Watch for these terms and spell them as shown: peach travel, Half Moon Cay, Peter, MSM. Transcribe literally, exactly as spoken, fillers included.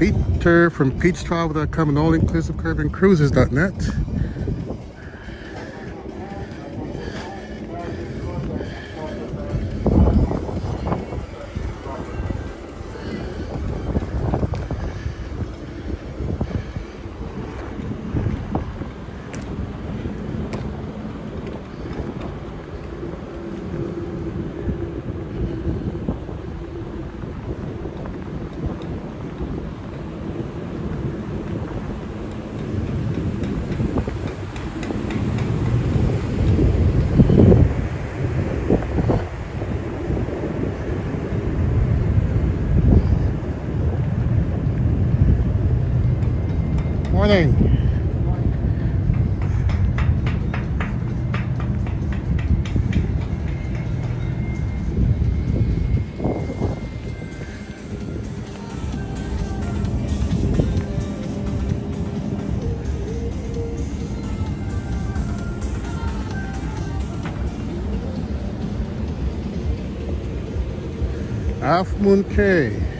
Peter from peach travel dot com and all-inclusive caravan cruises dot net. Morning. Half Moon Cay.